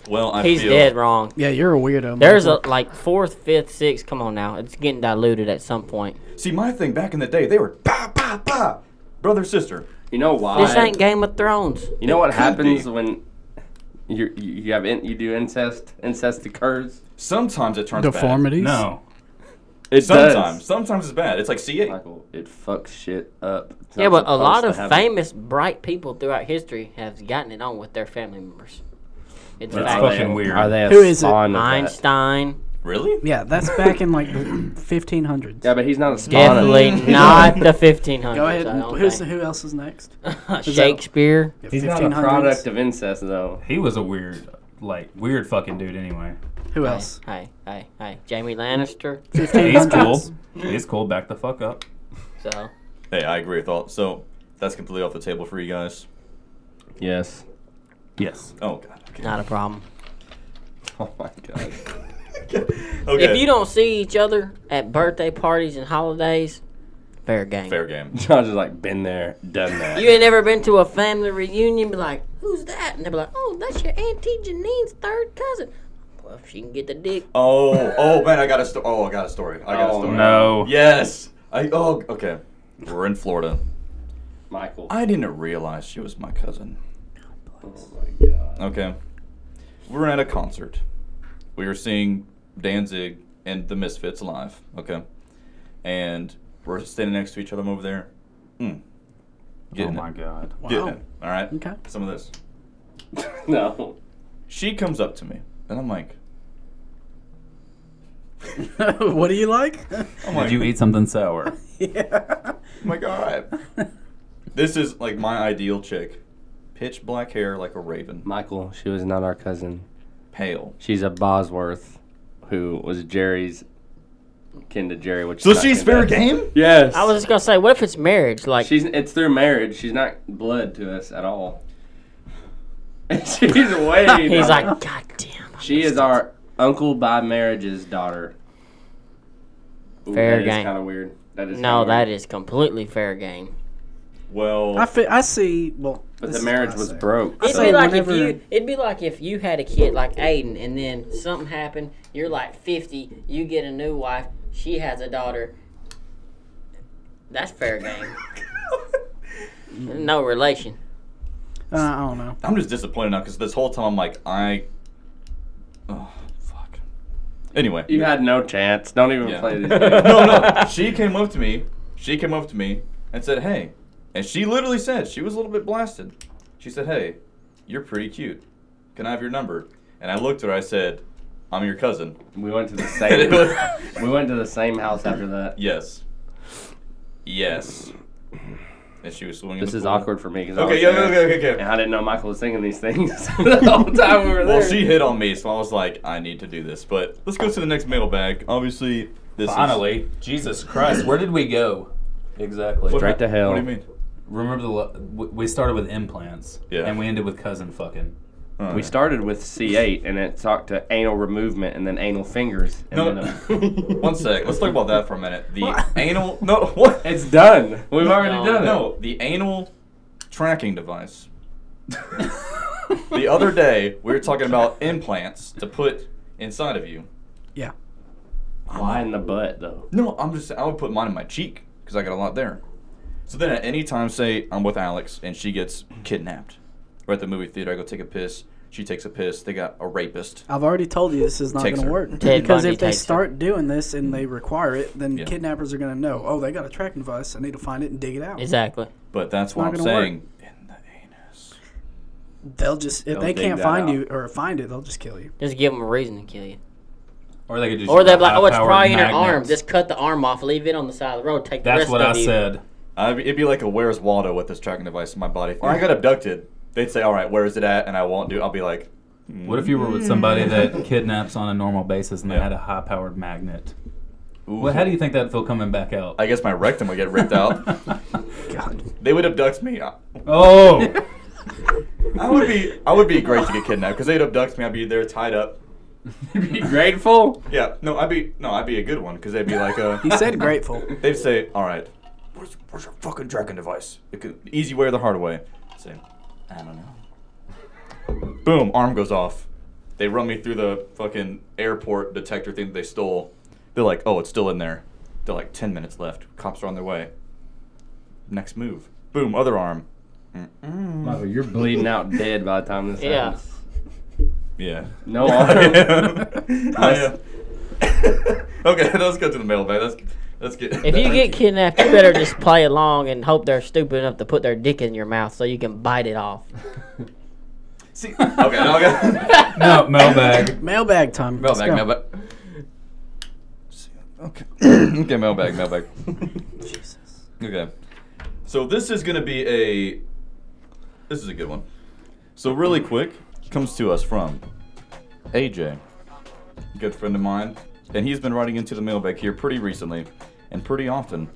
Well, I he's feel... dead wrong. Yeah, you're a weirdo. There's a, like fourth, fifth, sixth. Come on now, it's getting diluted at some point. See, my thing back in the day, they were bah bah bah, brother sister. You know why? This ain't Game of Thrones. You know what happens be. when you you have in, you do incest? Incest occurs. Sometimes it turns deformities. Bad. No. It sometimes. Does. Sometimes it's bad. It's like C eight. Michael, it fucks shit up. It's yeah, but a lot of famous, it. bright people throughout history have gotten it on with their family members. It's that's fucking weird. Are they Who is it? Einstein. Really? Yeah, that's back in like the fifteen hundreds. Yeah, but he's not a spawn. Definitely not the fifteen hundreds. Go ahead. And who's the, who else is next? Shakespeare. Is he's not a product of incest, though. He was a weird, like, weird fucking dude anyway. Who else? Hey, hey, hey. Jamie Lannister. He's cool. He's cool. Back the fuck up. So. Hey, I agree with all. So, that's completely off the table for you guys. Yes. Yes. Oh, God. Okay. Not a problem. Oh, my God. Okay. If you don't see each other at birthday parties and holidays, fair game. Fair game. Josh is like, been there, done that. You ain't never been to a family reunion, be like, who's that? And they be like, oh, that's your Auntie Janine's third cousin. Well, she can get the dick. Oh, oh, man, I got a story. Oh, I got a story. I got oh, a story. Oh, no. Yes. I. Oh, okay. We're in Florida. Michael. I didn't realize she was my cousin. Oh, my God. Okay. We're at a concert. We were seeing Danzig and the Misfits live, okay? And we're standing next to each other over there. Mm. Oh, my it. God. Wow. Getting it. All right? Okay. Some of this. No. She comes up to me, and I'm like... What do you like? I'm like, did you eat something sour? Yeah. Oh, my God. This is, like, my ideal chick. Pitch black hair like a raven. Michael, she was not our cousin. Pale. She's a Bosworth, who was Jerry's kin to Jerry. Which so she's fair game? Yes. I was just gonna say, what if it's marriage? Like she's it's through marriage. She's not blood to us at all. And she's way. He's like, God damn. She is our uncle by marriage's daughter. Ooh, fair game. That is kind of weird. That is no, that is completely fair game. Well, I, feel, I see. Well, but the marriage was broke. It'd so. be like Whenever, if you. It'd be like if you had a kid like Aiden, and then something happened. You're like fifty. You get a new wife. She has a daughter. That's fair game. No relation. Uh, I don't know. I'm just disappointed now because this whole time I'm like I. Oh fuck. Anyway, you yeah. had no chance. Don't even yeah. play these games. No, no. She came up to me. She came up to me and said, "Hey." And she literally said, she was a little bit blasted. She said, hey, you're pretty cute. Can I have your number? And I looked at her, I said, I'm your cousin. We went to the same We went to the same house after that. Yes. Yes. And she was swimming. This is pool. awkward for me because okay, I was yeah, okay, okay, okay, okay. And I didn't know Michael was singing these things the whole time we were there. Well, she hit on me, so I was like, I need to do this. But let's go to the next mailbag. Obviously, this Finally, is Jesus Christ, where did we go? Exactly. Straight what, to hell. What do you mean? Remember, the we started with implants, yeah. and we ended with cousin fucking. Right. We started with C eight, and it talked to anal removement, and then anal fingers. And no, then one sec. Let's talk about that for a minute. The what? anal. No, what? It's done. We've already no, done no, it. No, the anal tracking device. The other day, we were talking about implants to put inside of you. Yeah. Why in the butt though? No, I'm just. I would put mine in my cheek because I got a lot there. So then at any time, say I'm with Alex and she gets kidnapped. We're at the movie theater, I go take a piss, she takes a piss, they got a rapist. I've already told you this is not going to work. Because if they start her. doing this and they require it, then yeah. kidnappers are going to know, oh, they got a tracking device, I need to find it and dig it out. Exactly. But that's why I'm saying, work. in the anus. They'll just, if they'll they can't find out. you or find it, they'll just kill you. Just give them a reason to kill you. Or they could just Or they're like, oh, it's probably magnets. in her arm. Just cut the arm off, leave it on the side of the road, take the that's rest of That's what I you. said. I'd, it'd be like a Where's Waldo with this tracking device in my body. If I got abducted, they'd say, all right, where is it at? And I won't do it. I'll be like, What if you were with somebody that kidnaps on a normal basis and yeah. they had a high-powered magnet? Well, how do you think that'd feel coming back out? I guess my rectum would get ripped out. God. They would abduct me. Oh. I would be I would be great to get kidnapped because they'd abduct me. I'd be there tied up. You'd be grateful? Yeah. No, I'd be no, I'd be a good one because they'd be like uh he said grateful. They'd say, all right, where's, where's your fucking tracking device? It could, easy way or the hard way. I'd say, I don't know. Boom, arm goes off. They run me through the fucking airport detector thing that they stole. They're like, oh, it's still in there. They're like, ten minutes left. Cops are on their way. Next move. Boom, other arm. Mm-mm. Michael, you're bleeding out dead by the time this yeah. happens. Yeah. No arm. I am. I am. Okay, let's go to the mailbag. Let's, let's get. If you get kidnapped, you better just play along and hope they're stupid enough to put their dick in your mouth so you can bite it off. See, okay, okay. No, mailbag. Mailbag time. Mailbag, mailbag. Okay. Okay, mailbag, mailbag. Jesus. Okay. So this is going to be a... This is a good one. So really quick, comes to us from A J, good friend of mine. And he's been writing into the mailbag here pretty recently and pretty often.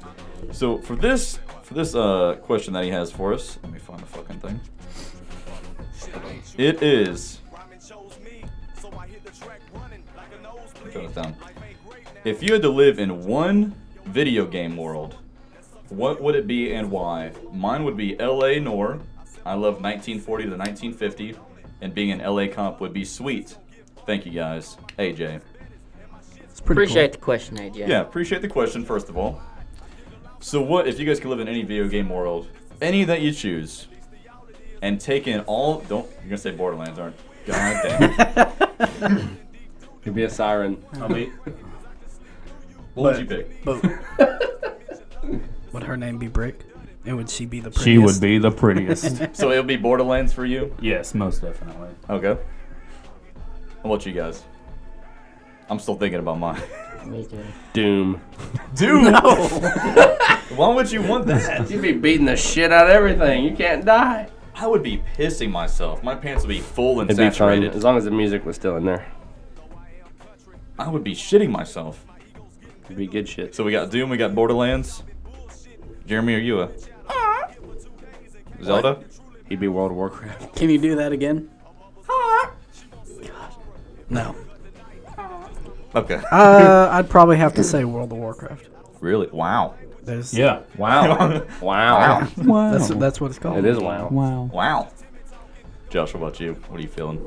So for this for this uh, question that he has for us, let me find the fucking thing. It is... Shut it down. If you had to live in one video game world, what would it be and why? Mine would be L A Noir. I love nineteen forty to nineteen fifty, and being an L A comp would be sweet. Thank you guys, A J. It's pretty appreciate cool. the question, A J. Yeah, appreciate the question, first of all. So what if you guys could live in any video game world, any that you choose, and take in all, don't, you're gonna say Borderlands, aren't you? God damn. You'd be a siren. I'll be. What would you pick? Would her name be Brick? And would she be the prettiest? She would be the prettiest. So it would be Borderlands for you? Yes, most definitely. Okay. What about you guys? I'm still thinking about mine. Me too. Doom. Doom? No! Why would you want that? You'd be beating the shit out of everything. You can't die. I would be pissing myself. My pants would be full and It'd saturated. Be fun, as long as the music was still in there. I would be shitting myself. It'd be good shit. So we got Doom, we got Borderlands. Jeremy, are you a ah. Zelda? What? He'd be World of Warcraft. Can you do that again? Ah. God. No. Ah. Okay. uh, I'd probably have to say World of Warcraft. Really? Wow. There's yeah. Wow. Wow. Wow. That's that's what it's called. It is wow. Wow. Wow. Josh, what about you? What are you feeling?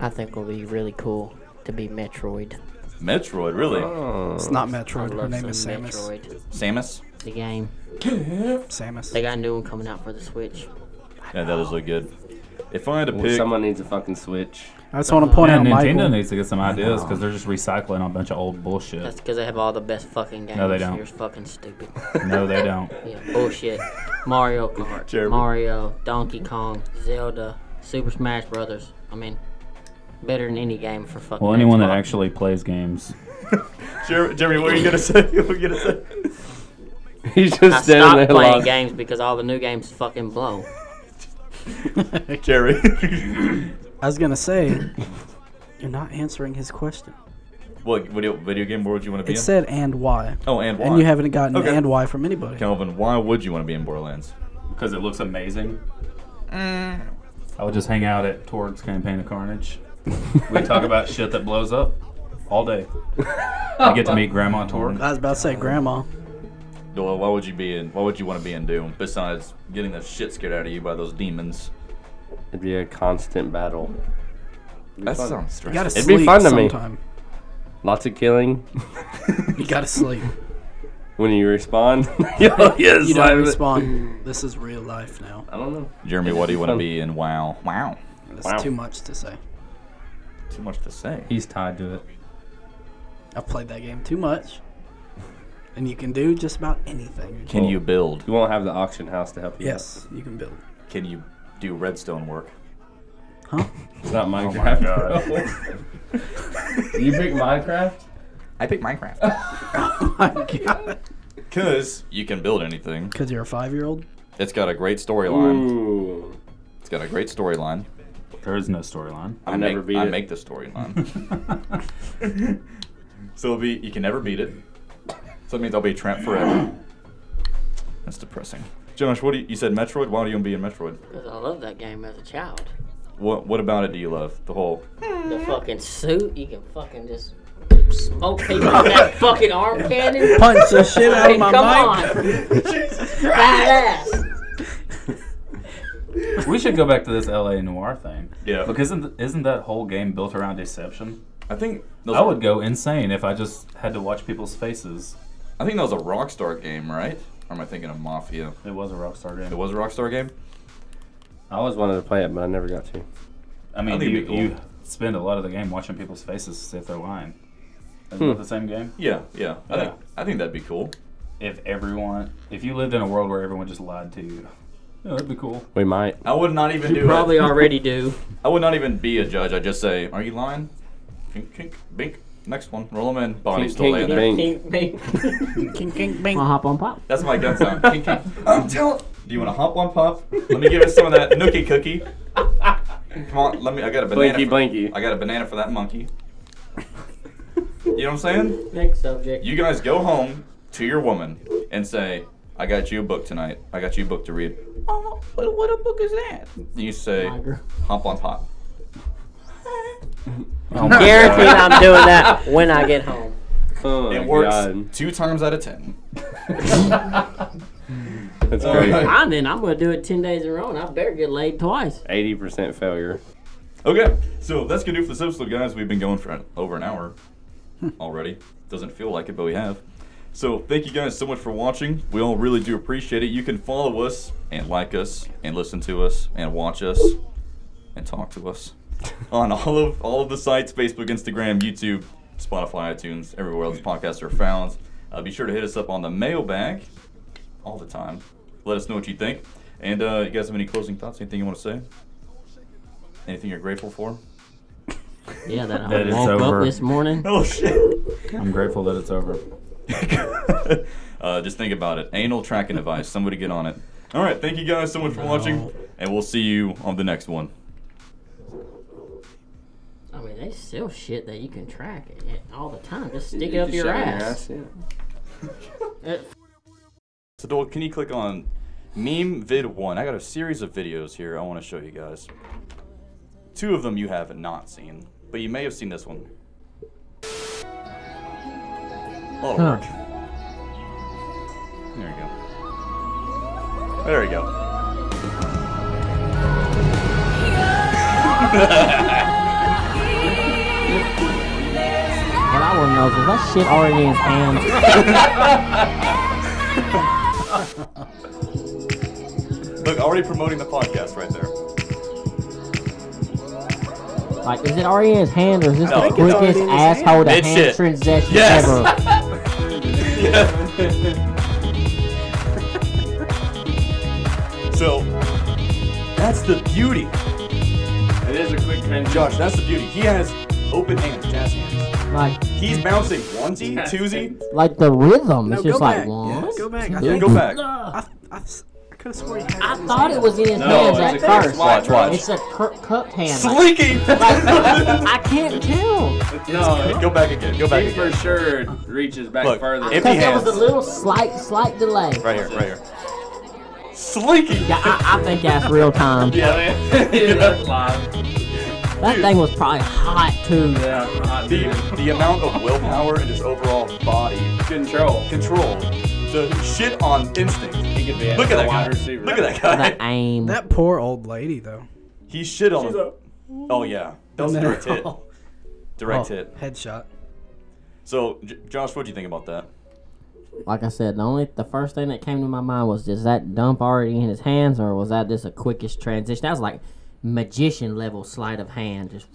I think it'll be really cool to be Metroid. Metroid, really? Oh. It's not Metroid. Her name is Samus. Metroid. Samus? The game. Samus. They got a new one coming out for the Switch. Yeah, that does look good. If I had to well, pick... Someone needs a fucking Switch. I just want to point yeah, out Nintendo Michael. needs to get some ideas because they're just recycling a bunch of old bullshit. That's because they have all the best fucking games. No, they don't. You're fucking stupid. No, they don't. Yeah, bullshit. Mario Kart. Jeremy. Mario, Donkey Kong, Zelda, Super Smash Brothers. I mean... Better than any game for fucking. Well, anyone Xbox. That actually plays games. Jeremy, Jeremy, what are you gonna say? What are you gonna say? He's just I standing stopped there playing lost. games because all the new games fucking blow. Jerry, I was gonna say, you're not answering his question. What video, video game world you want to be? It in? said and why. Oh, and why. And you haven't gotten okay. and why from anybody. Calvin, why would you want to be in Borderlands? Because it looks amazing. Mm. I would just hang out at Torg's Campaign of Carnage. We talk about shit that blows up all day. I get to meet Grandma Torg. I was about to say Grandma. Doyle, why would you be in? Why would you want to be in Doom? Besides getting the shit scared out of you by those demons, it'd be a constant battle. That fun. sounds stressful. It'd sleep be fun to sometime. me. Lots of killing. You gotta sleep. When you respawn, yo, yes, you don't respawn. It. This is real life now. I don't know. Jeremy, what do you want to be in? Wow, wow. That's wow. too much to say. Too much to say. He's tied to it. I've played that game too much. And you can do just about anything. Can well, you build? You won't have the auction house to help you. Yes, out. you can build. Can you do redstone work? Huh? It's not Minecraft. Oh my God. You pick Minecraft? I pick Minecraft. Oh my God. Because you can build anything. Because you're a five-year-old? It's got a great storyline. It's got a great storyline. There is no storyline. I, I never make, beat I it. I make the storyline. So it'll be, you can never beat it. So it means I'll be a tramp forever. That's depressing. Josh, what do you, you said Metroid? Why do you want to be in Metroid? Because I love that game as a child. What What about it do you love? The whole... The fucking suit. You can fucking just... Smoke people with that fucking arm cannon. Punch the shit out of my mic. Come on. Jesus Christ. Badass. We should go back to this L A Noir thing. Yeah. Because isn't, isn't that whole game built around deception? I think... I would go insane if I just had to watch people's faces. I think that was a Rockstar game, right? Or am I thinking of Mafia? It was a Rockstar game. It was a Rockstar game? I always wanted to play it, but I never got to. I mean, I you, cool. you spend a lot of the game watching people's faces to see if they're lying. Isn't that hmm. the same game? Yeah, yeah. I, yeah. Think, I think that'd be cool. If everyone, if you lived in a world where everyone just lied to you, yeah, that'd be cool. We might. I would not even you do it. You probably already do. I would not even be a judge. I'd just say, are you lying? Kink, kink, bink. Next one. Roll them in. Bonnie's still laying there. Kink, bink. Kink, kink, bink. I'll hop on pop. That's my gun sound. Kink, kink. I'm telling. Do you want to hop on pop? Let me give us some of that nookie cookie. Come on, let me. I got a banana. Blinky, for, blinky. I got a banana for that monkey. You know what I'm saying? Next subject. You guys go home to your woman and say, I got you a book tonight. I got you a book to read. Oh, what, what a book is that? You say, hop on pop. I'm guaranteed I'm doing that when I get home. Oh, it works God. two times out of ten. That's great. I mean, I'm going to do it ten days in a row, and I better get laid twice. eighty percent failure. Okay, so that's going to do for this episode, guys. We've been going for over an hour already. Doesn't feel like it, but we have. So thank you guys so much for watching. We all really do appreciate it. You can follow us and like us and listen to us and watch us and talk to us on all of all of the sites: Facebook, Instagram, YouTube, Spotify, iTunes, everywhere else podcasts are found. Uh, be sure to hit us up on the mailbag all the time. Let us know what you think. And uh, you guys have any closing thoughts? Anything you want to say? Anything you're grateful for? Yeah, that, that I woke over. up this morning. Oh shit! I'm grateful that it's over. uh, just think about it. Anal tracking device. Somebody get on it. All right, thank you guys so much for watching, and we'll see you on the next one. I mean, they sell shit that you can track it all the time. Just stick it, it up your ass. Your ass yeah. So, Doyle, can you click on meme vid one? I got a series of videos here I want to show you guys. Two of them you have not seen, but you may have seen this one. Oh, huh. There you go. There you go. Well, I wouldn't know because that shit already in his hands. Look, already promoting the podcast right there. Like, is it already in his hand or is this no, the quickest asshole to hand, hand transaction yes. ever? Yes. So, that's the beauty. It is a quick transaction. Josh, that's the beauty. He has open hands, jazz hands. Like, he's bouncing onesie, twosie. Like the rhythm. No, it's just like, yeah, go back. I yeah, go back. I, I, I could have sworn you had I it thought it was in his no, hands at first. Watch, watch. It's a cupped hand. Slinky! Like, I can't tell. No, go back again. Go back he again. He for sure reaches back Look, further. Because there was a little slight, slight delay. Right here, right here. Slinky! Yeah, I, I think that's real time. Yeah, man. Yeah, that's live. That Dude. thing was probably hot too. Yeah, hot the too. the amount of willpower and just overall body control, control, the shit on instinct. He could be Look at that guy. Receiver. Look at that guy. That aim. That poor old lady though. He shit on. She's a... Oh yeah, that was a direct hit. Direct oh, hit. Headshot. So, J Josh, what do you think about that? Like I said, the only the first thing that came to my mind was, is that dump already in his hands, or was that just a quickest transition? That was like magician level sleight of hand. Just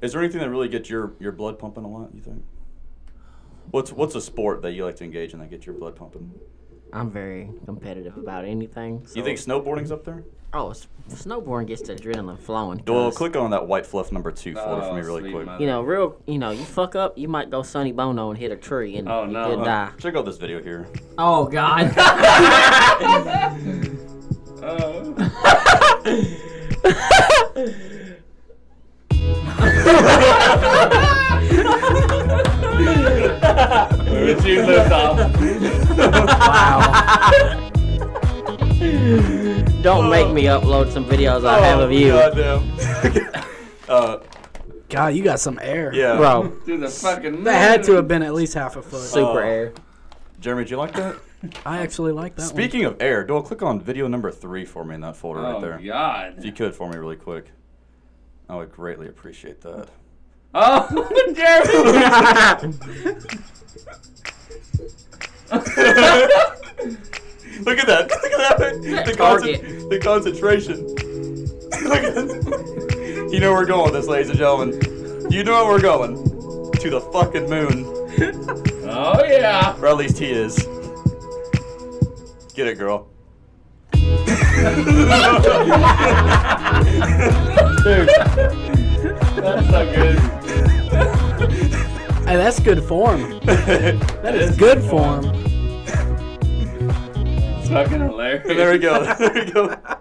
is there anything that really gets your your blood pumping a lot, you think? What's what's a sport that you like to engage in that gets your blood pumping? I'm very competitive about anything. So. You think snowboarding's up there? Oh, snowboarding gets the adrenaline flowing. Doyle, click on that white fluff number two for, oh, for me really quick. Mother. You know, real, you know, you fuck up, you might go Sonny Bono and hit a tree and oh, no. you could die. Check out this video here. Oh, God. uh. which you lived off. Wow. Don't oh. make me upload some videos I oh, have of you. Goddamn. uh, God, you got some air. Yeah. Bro. Dude, the fucking that had to have been at least half a foot. Super uh, air. Jeremy, do you like that? I actually like that Speaking one. Speaking of air, Doyle, click on video number three for me in that folder oh, right there. Oh, God. If you could for me really quick. I would greatly appreciate that. Oh, Jeremy! Look at that. Look at that. The, conce the concentration. Look at this. You know where we're going with this, ladies and gentlemen. You know where we're going. To the fucking moon. Oh, yeah. Or at least he is. Get it, girl. Dude, that's so good. Hey, that's good form. That, that is, is good form. form. It's fucking hilarious. There we go. There we go.